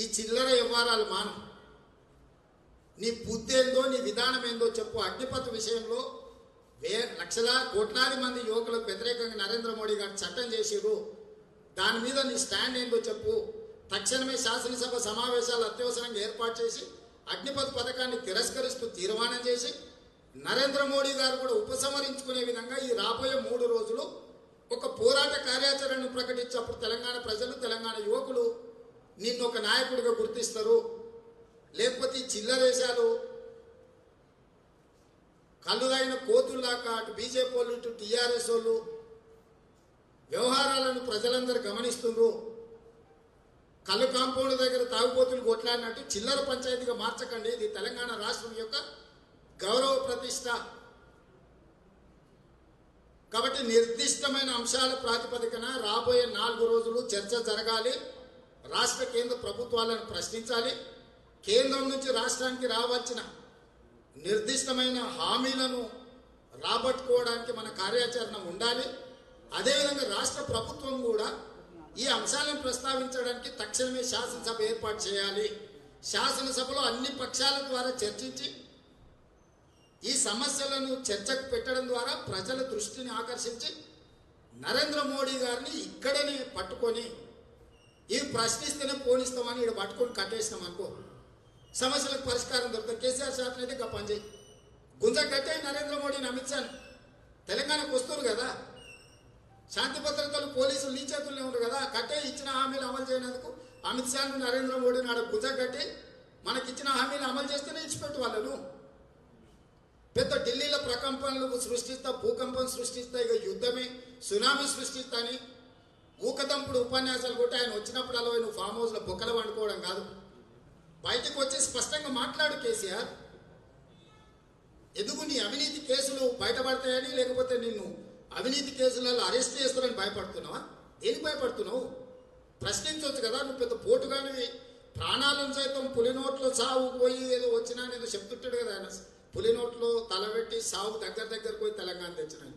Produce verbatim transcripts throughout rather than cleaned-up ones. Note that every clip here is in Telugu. ఈ చిల్లర వ్యవహారాలు మాను. నీ బుద్ధేందో నీ విధానం ఏందో చెప్పు. అగ్నిపథ్ విషయంలో వే లక్షలా కోట్లాది మంది యువకులకు వ్యతిరేకంగా నరేంద్ర మోడీ గారు చట్టం చేశారు. దాని మీద నీ స్టాండ్ ఏందో చెప్పు. తక్షణమే శాసనసభ సమావేశాలు అత్యవసరంగా ఏర్పాటు చేసి అగ్నిపథ్ పథకాన్ని తిరస్కరిస్తూ తీర్మానం చేసి నరేంద్ర మోడీ గారు కూడా ఉపసంహరించుకునే విధంగా ఈ రాబోయే మూడు రోజులు ఒక పోరాట కార్యాచరణను ప్రకటించినప్పుడు తెలంగాణ ప్రజలు తెలంగాణ యువకులు నిన్ను ఒక నాయకుడిగా గుర్తిస్తారు. లేకపోతే చిల్లరేశాలు కళ్ళుదైన కోతుల్లాక అటు బీజేపీ వాళ్ళు ఇటు టీఆర్ఎస్ వాళ్ళు వ్యవహారాలను ప్రజలందరూ గమనిస్తున్నారు. కళ్ళు కాంపౌండ్ దగ్గర తాగుబోతులు కొట్లాడినట్టు చిల్లర పంచాయతీగా మార్చకండి. ఇది తెలంగాణ రాష్ట్రం యొక్క గౌరవ ప్రతిష్ట. కాబట్టి నిర్దిష్టమైన అంశాల ప్రాతిపదికన రాబోయే నాలుగు రోజులు చర్చ జరగాలి. రాష్ట్ర కేంద్ర ప్రభుత్వాలను ప్రశ్నించాలి. కేంద్రం నుంచి రాష్ట్రానికి రావాల్సిన నిర్దిష్టమైన హామీలను రాబట్టుకోవడానికి మన కార్యాచరణ ఉండాలి. అదేవిధంగా రాష్ట్ర ప్రభుత్వం కూడా ఈ అంశాలను ప్రస్తావించడానికి తక్షణమే శాసనసభ ఏర్పాటు చేయాలి. శాసనసభలో అన్ని పక్షాల ద్వారా చర్చించి ఈ సమస్యలను చర్చకు పెట్టడం ద్వారా ప్రజల దృష్టిని ఆకర్షించి నరేంద్ర మోడీ గారిని ఇక్కడనే పట్టుకొని ఇవి ప్రశ్నిస్తేనే పోనిస్తామని ఇక్కడ పట్టుకొని కట్టేసినాం అనుకో, సమస్యలకు పరిష్కారం దొరుకుతుంది. కేసీఆర్ సార్ని అయితే పనిచేయి గుంజ కట్టే నరేంద్ర మోడీని అమిత్ షాను తెలంగాణకు వస్తున్నారు కదా, శాంతి భద్రతలు పోలీసులు నీ చేతుల్లో ఉండరు కదా, కట్టే ఇచ్చిన హామీలు అమలు చేయనందుకు అమిత్ షాను నరేంద్ర మోడీని ఆడ గుంజ కట్టి మనకిచ్చిన హామీలు అమలు చేస్తేనే ఇచ్చిపెట్టు వాళ్ళను. పెద్ద ఢిల్లీలో ప్రకంపనలు సృష్టిస్తా, భూకంపం సృష్టిస్తా, ఇక యుద్ధమే సునామీ సృష్టిస్తా అని ఊకదంపుడు ఉపన్యాసాలు కొట్టి ఆయన వచ్చినప్పుడు అలా నువ్వు ఫామ్ హౌస్లో బొక్కలు వండుకోవడం కాదు, బయటకు వచ్చి స్పష్టంగా మాట్లాడు. కేసీఆర్ ఎందుకు నీ అవినీతి కేసులు బయటపడతాయని లేకపోతే నిన్ను అవినీతి కేసులలో అరెస్ట్ చేస్తారని భయపడుతున్నావా? దేనికి భయపడుతున్నావు? ప్రశ్నించవచ్చు కదా. నువ్వు పెద్ద పోటుగానివి, ప్రాణాలను సైతం పులినోట్లో సాగు పోయి ఏదో వచ్చినా నేను చెప్తుంటాడు కదా ఆయన, పులినోట్లో తలబెట్టి సాగు దగ్గర దగ్గర పోయి తెలంగాణ తెచ్చిన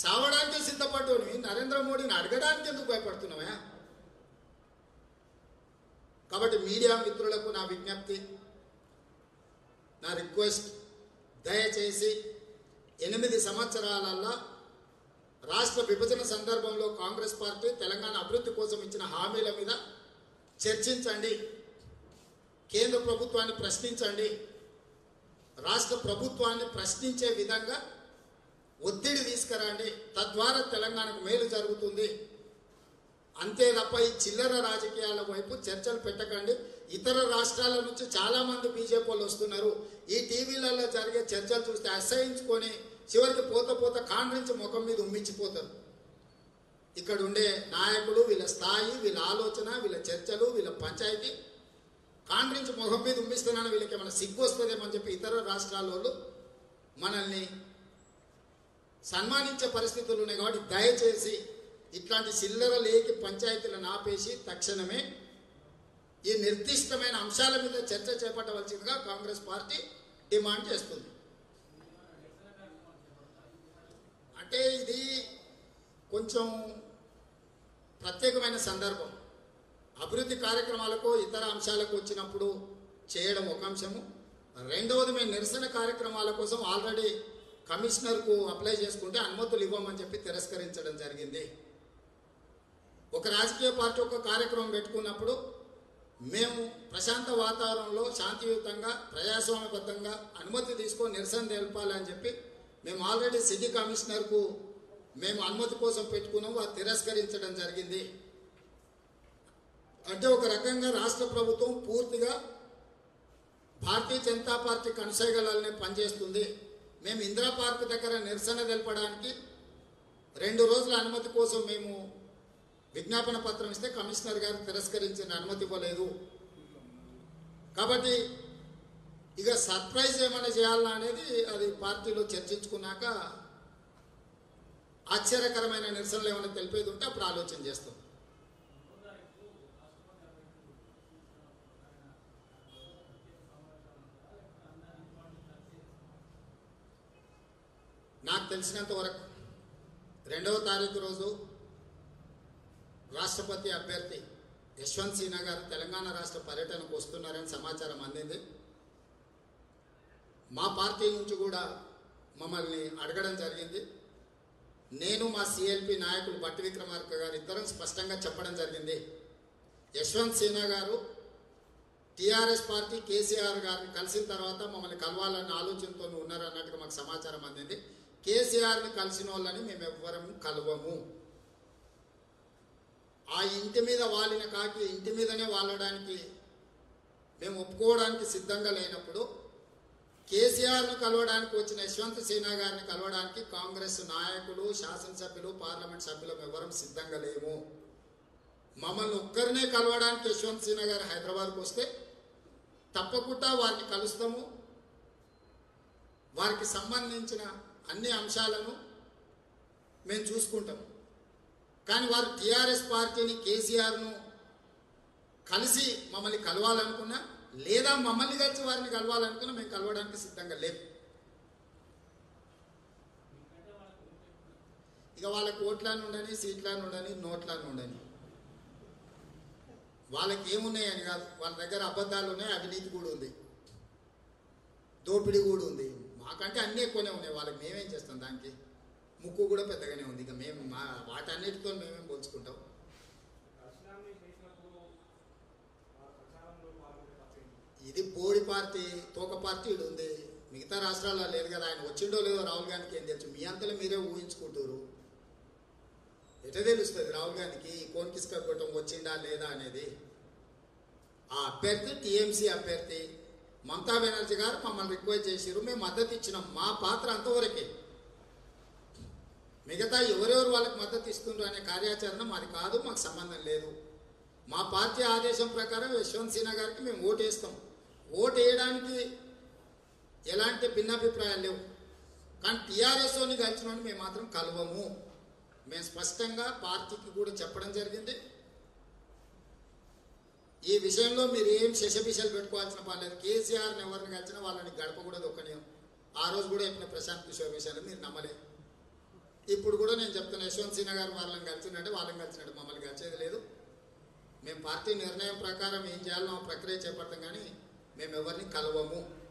సావడానికి సిద్ధపడ్డోని నరేంద్ర మోడీని అడగడానికి ఎందుకు భయపడుతున్నావా? కాబట్టి మీడియా మిత్రులకు నా విజ్ఞప్తి, నా రిక్వెస్ట్, దయచేసి ఎనిమిది సంవత్సరాలల్లా రాష్ట్ర విభజన సందర్భంలో కాంగ్రెస్ పార్టీ తెలంగాణ అభివృద్ధి కోసం ఇచ్చిన హామీల మీద చర్చించండి. కేంద్ర ప్రభుత్వాన్ని ప్రశ్నించండి. రాష్ట్ర ప్రభుత్వాన్ని ప్రశ్నించే విధంగా ఒత్తిడి తీసుకురండి. తద్వారా తెలంగాణకు మేలు జరుగుతుంది. అంతే తప్ప ఈ చిల్లర రాజకీయాల వైపు చర్చలు పెట్టకండి. ఇతర రాష్ట్రాల నుంచి చాలామంది బీజేపీ వాళ్ళు వస్తున్నారు. ఈ టీవీలలో జరిగే చర్చలు చూస్తే అసహించుకొని చివరికి పోత పోత కాండ్రించి ముఖం మీద ఉమ్మించిపోతారు. ఇక్కడ ఉండే నాయకులు, వీళ్ళ స్థాయి, వీళ్ళ ఆలోచన, వీళ్ళ చర్చలు, వీళ్ళ పంచాయతీ కాండ్రించి ముఖం మీద ఉమ్మిస్తున్నాను, వీళ్ళకి ఏమైనా సిగ్గు వస్తుందేమని చెప్పి ఇతర రాష్ట్రాల మనల్ని సన్మానించే పరిస్థితులు ఉన్నాయి. కాబట్టి దయచేసి ఇట్లాంటి చిల్లర లేకి పంచాయతీలను ఆపేసి తక్షణమే ఈ నిర్దిష్టమైన అంశాల మీద చర్చ చేపట్టవలసిందిగా కాంగ్రెస్ పార్టీ డిమాండ్ చేస్తుంది. అంటే ఇది కొంచెం ప్రత్యేకమైన సందర్భం. అభివృద్ధి కార్యక్రమాలకు ఇతర అంశాలకు వచ్చినప్పుడు చేయడం ఒక అంశము. రెండవది, మేము నిరసన కార్యక్రమాల కోసం ఆల్రెడీ కమిషనర్కు అప్లై చేసుకుంటే అనుమతులు ఇవ్వమని చెప్పి తిరస్కరించడం జరిగింది. ఒక రాజకీయ పార్టీ ఒక కార్యక్రమం పెట్టుకున్నప్పుడు మేము ప్రశాంత వాతావరణంలో శాంతియుతంగా ప్రజాస్వామ్యబద్ధంగా అనుమతి తీసుకొని నిరసన తెలపాలని చెప్పి మేము ఆల్రెడీ సిటీ కమిషనర్కు మేము అనుమతి కోసం పెట్టుకున్నాము, అది తిరస్కరించడం జరిగింది. అంటే ఒక రకంగా రాష్ట్ర ప్రభుత్వం పూర్తిగా భారతీయ జనతా పార్టీ కనుసైగలనే పనిచేస్తుంది. మేము ఇందిరా పార్క్ దగ్గర నిరసన తెలపడానికి రెండు రోజుల అనుమతి కోసం మేము విజ్ఞాపన పత్రం ఇస్తే కమిషనర్ గారు తిరస్కరించిన అనుమతి ఇవ్వలేదు. కాబట్టి ఇక సర్ప్రైజ్ ఏమైనా చేయాలన్నా అనేది అది పార్టీలో చర్చించుకున్నాక ఆశ్చర్యకరమైన నిరసనలు ఏమైనా తెలిపేది ఉంటే అప్పుడు ఆలోచన చేస్తాం. నాకు తెలిసినంత వరకు రెండవ తారీఖు రోజు రాష్ట్రపతి అభ్యర్థి యశ్వంత్ సిన్హా గారు తెలంగాణ రాష్ట్ర పర్యటనకు వస్తున్నారని సమాచారం అందింది. మా పార్టీ నుంచి కూడా మమ్మల్ని అడగడం జరిగింది. నేను మా సిఎల్పి నాయకులు బట్టి విక్రమార్క గారు ఇద్దరం స్పష్టంగా చెప్పడం జరిగింది, యశ్వంత్ సిన్హా గారు టీఆర్ఎస్ పార్టీ కేసీఆర్ గారిని కలిసిన తర్వాత మమ్మల్ని కలవాలన్న ఆలోచనతో ఉన్నారు అన్నట్టుగా మాకు సమాచారం అందింది. కేసీఆర్ని కలిసిన వాళ్ళని మేము ఎవ్వరం కలవము, ఆ ఇంటి మీద వాలిన కాకి ఇంటి మీదనే వాలడానికి మేము ఒప్పుకోవడానికి సిద్ధంగా లేనప్పుడు కేసీఆర్ను కలవడానికి వచ్చిన యశ్వంత్ సిన్హా గారిని కలవడానికి కాంగ్రెస్ నాయకులు, శాసనసభ్యులు, పార్లమెంట్ సభ్యులు ఎవరం సిద్ధంగా లేము. మమ్మల్ని ఒక్కరినే కలవడానికి యశ్వంత్ సిన్హా గారు హైదరాబాద్కు వస్తే తప్పకుండా వారిని కలుస్తాము, వారికి సంబంధించిన అన్ని అంశాలను మేము చూసుకుంటాము. కానీ వారు టీఆర్ఎస్ పార్టీని, కేసీఆర్ను కలిసి మమ్మల్ని కలవాలనుకున్నా లేదా మమ్మల్ని కలిసి వారిని కలవాలనుకున్నా మేము కలవడానికి సిద్ధంగా లేము. ఇక వాళ్ళకి ఓట్లను ఉండని, సీట్లను ఉండని, నోట్లను ఉండని, వాళ్ళకి ఏమున్నాయని కాదు, వాళ్ళ దగ్గర అబద్ధాలు ఉన్నాయి, అవినీతి కూడా ఉంది, దోపిడీ కూడా ఉంది. మాకంటే అన్నీ ఎక్కువనే ఉన్నాయి, వాళ్ళకి మేమేం చేస్తాం, దానికి ముక్కు కూడా పెద్దగానే ఉంది. ఇక మేము మా వాటన్నిటితో మేమేం పోల్చుకుంటాం. ఇది పోడి పార్టీ, తోక పార్టీ ఉంది, మిగతా రాష్ట్రాల్లో లేదు కదా. ఆయన వచ్చిండో లేదో రాహుల్ గాంధీకి ఏం తెలుసు, మీ అంతలో మీరే ఊహించుకుంటారు. ఎట తెలుస్తుంది రాహుల్ గాంధీకి కోన్ కిస్క కూటం వచ్చిందా లేదా అనేది? ఆ అభ్యర్థి టీఎంసీ అభ్యర్థి మమతా బెనర్జీ గారు మమ్మల్ని రిక్వెస్ట్ చేశారు, మేము మద్దతు ఇచ్చినాం. మా పాత్ర అంతవరకే, మిగతా ఎవరెవరు వాళ్ళకి మద్దతు ఇస్తుండ్రు అనే కార్యాచరణ మాది కాదు, మాకు సంబంధం లేదు. మా పార్టీ ఆదేశం ప్రకారం యశ్వంత్ సిన్హా గారికి మేము ఓటు వేస్తాం. ఓటు వేయడానికి ఎలాంటి భిన్నాభిప్రాయాలు లేవు. కానీ టీఆర్ఎస్ని కలిసిన మేము మాత్రం కలవము. మేము స్పష్టంగా పార్టీకి కూడా చెప్పడం జరిగింది. ఈ విషయంలో మీరు ఏం శశబిషలు పెట్టుకోవాల్సిన పని లేదు. కేసీఆర్ని ఎవరిని కలిసినా వాళ్ళని గడప కూడా దొక్కనేయం. ఆ రోజు కూడా చెప్పిన ప్రశాంత్ కిషోర్ విషయాలు మీరు నమ్మలే. ఇప్పుడు కూడా నేను చెప్తున్నా, యశ్వంత్ సిన్హా గారు వాళ్ళని కలిసినట్టే వాళ్ళని కలిసినట్టు మమ్మల్ని కలిసేది లేదు. మేము పార్టీ నిర్ణయం ప్రకారం ఏం చేయాలో ఆ ప్రక్రియ చేపడతాం, కానీ మేము ఎవరిని కలవము.